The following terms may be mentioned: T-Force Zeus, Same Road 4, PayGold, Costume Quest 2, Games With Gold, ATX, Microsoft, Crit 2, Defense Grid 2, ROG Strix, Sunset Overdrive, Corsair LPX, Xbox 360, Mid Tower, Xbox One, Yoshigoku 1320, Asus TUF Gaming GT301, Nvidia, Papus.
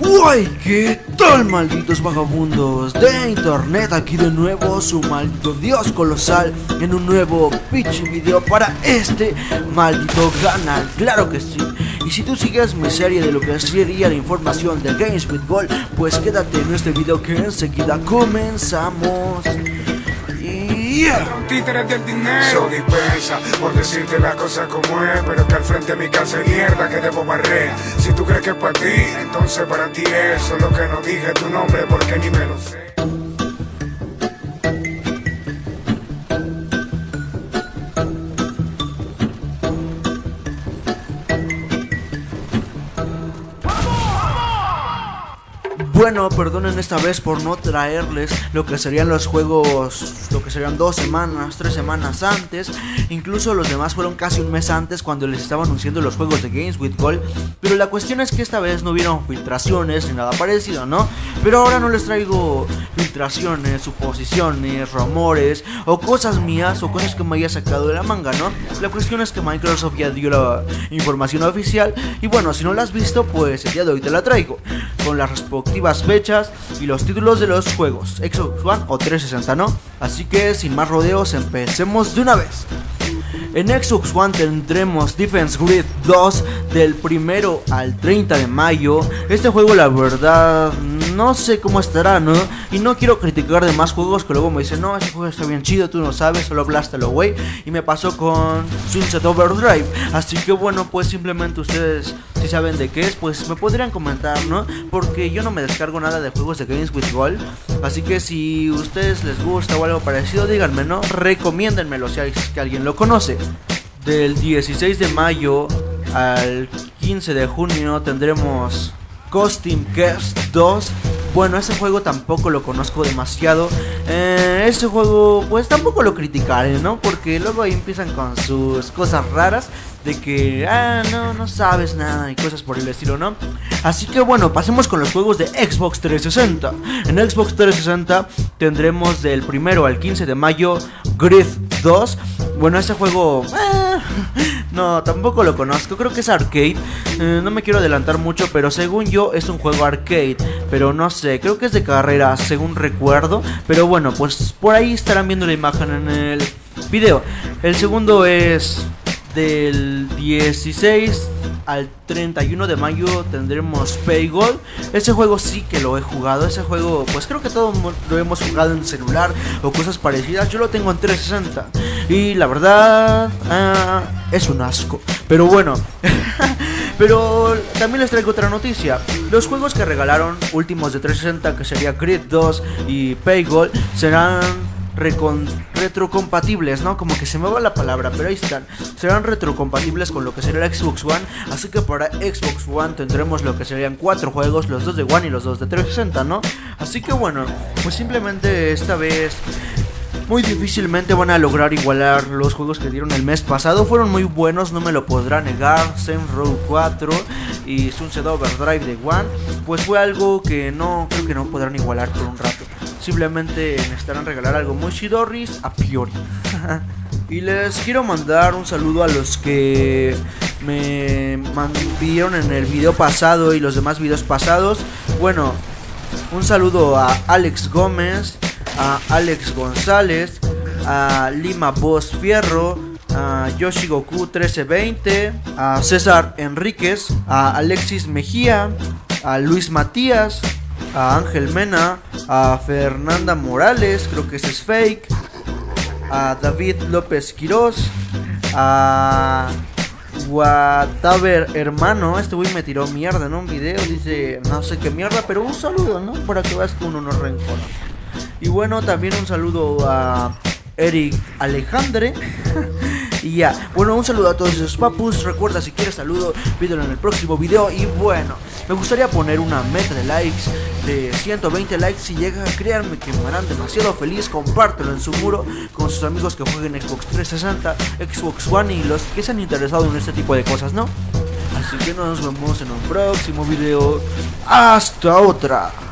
Uy, ¿qué tal, malditos vagabundos de internet? Aquí de nuevo su maldito dios colosal en un nuevo pinche video para este maldito canal, claro que sí. Y si tú sigues mi serie de lo que sería la información de Games With Gold, pues quédate en este video que enseguida comenzamos. Un títere del dinero. Soy dispensa por decirte las cosas como es, pero que al frente de mi casa es mierda que debo barrer. Si tú crees que es para ti, entonces para ti es. Solo que no dije tu nombre porque ni me lo sé. Bueno, perdonen esta vez por no traerles lo que serían los juegos, lo que serían 2 semanas, 3 semanas antes. Incluso los demás fueron casi un mes antes cuando les estaba anunciando los juegos de Games with Gold. Pero la cuestión es que esta vez no hubieron filtraciones ni nada parecido, ¿no? Pero ahora no les traigo filtraciones, suposiciones, rumores o cosas mías o cosas que me haya sacado de la manga, ¿no? La cuestión es que Microsoft ya dio la información oficial y bueno, si no la has visto, pues el día de hoy te la traigo con las respectivas fechas y los títulos de los juegos Xbox One o 360, ¿no? Así que sin más rodeos, empecemos de una vez. En Xbox One tendremos Defense Grid 2 del 1 al 30 de mayo. Este juego la verdad no sé cómo estará, ¿no? Y no quiero criticar de más juegos que luego me dicen, no, ese juego está bien chido, tú no sabes, solo aplástalo, güey. Y me pasó con Sunset Overdrive. Así que bueno, pues simplemente ustedes, si saben de qué es, pues me podrían comentar, ¿no? Porque yo no me descargo nada de juegos de Games with Gold. Así que si a ustedes les gusta o algo parecido, díganme, ¿no? Recomiéndenmelo si hay que alguien lo conoce. Del 16 de mayo al 15 de junio tendremos Costume Quest 2. Bueno, ese juego tampoco lo conozco demasiado. Ese juego pues tampoco lo criticaré, ¿no? Porque luego ahí empiezan con sus cosas raras de que, no sabes nada y cosas por el estilo, ¿no? Así que bueno, pasemos con los juegos de Xbox 360. En Xbox 360 tendremos del 1 al 15 de mayo Crit 2. Bueno, ese juego... no, tampoco lo conozco, creo que es arcade. No me quiero adelantar mucho, pero según yo es un juego arcade. Pero no sé, creo que es de carreras, según recuerdo. Pero bueno, pues por ahí estarán viendo la imagen en el video. El segundo es del 16 al 31 de mayo tendremos PayGold. Ese juego sí que lo he jugado. Ese juego pues creo que todos lo hemos jugado en celular o cosas parecidas. Yo lo tengo en 360 y la verdad es un asco. Pero bueno. Pero también les traigo otra noticia. Los juegos que regalaron últimos de 360, que sería Crit 2 y PayGold, serán retrocompatibles, ¿no? Como que se me va la palabra, pero ahí están. Serán retrocompatibles con lo que será el Xbox One. Así que para Xbox One tendremos lo que serían 4 juegos, los 2 de One y los 2 de 360, ¿no? Así que bueno, pues simplemente esta vez muy difícilmente van a lograr igualar los juegos que dieron el mes pasado. Fueron muy buenos, no me lo podrá negar. Same Road 4 y Sunset Overdrive de One, pues fue algo que no, creo que no podrán igualar por un rato. Simplemente me estarán regalando algo muy shidoris a priori. Y les quiero mandar un saludo a los que me pidieron en el video pasado y los demás videos pasados. Bueno, un saludo a Alex Gómez, a Alex González, a Lima Boss Fierro, a Yoshigoku 1320, a César Enríquez, a Alexis Mejía, a Luis Matías, a Ángel Mena, a Fernanda Morales, creo que ese es fake, a David López Quirós, a Whatever Hermano. Este güey me tiró mierda en un video, dice no sé qué mierda, pero un saludo, ¿no? Para que veas que uno no rencona. Y bueno, también un saludo a Eric Alejandre. Y ya, bueno, un saludo a todos esos papus. Recuerda, si quieres saludo, pídelo en el próximo video. Y bueno, me gustaría poner una meta de likes de 120 likes. Si llega, créanme que me harán demasiado feliz. Compártelo en su muro con sus amigos que jueguen Xbox 360, Xbox One y los que se han interesado en este tipo de cosas, ¿no? Así que nos vemos en un próximo video. ¡Hasta otra!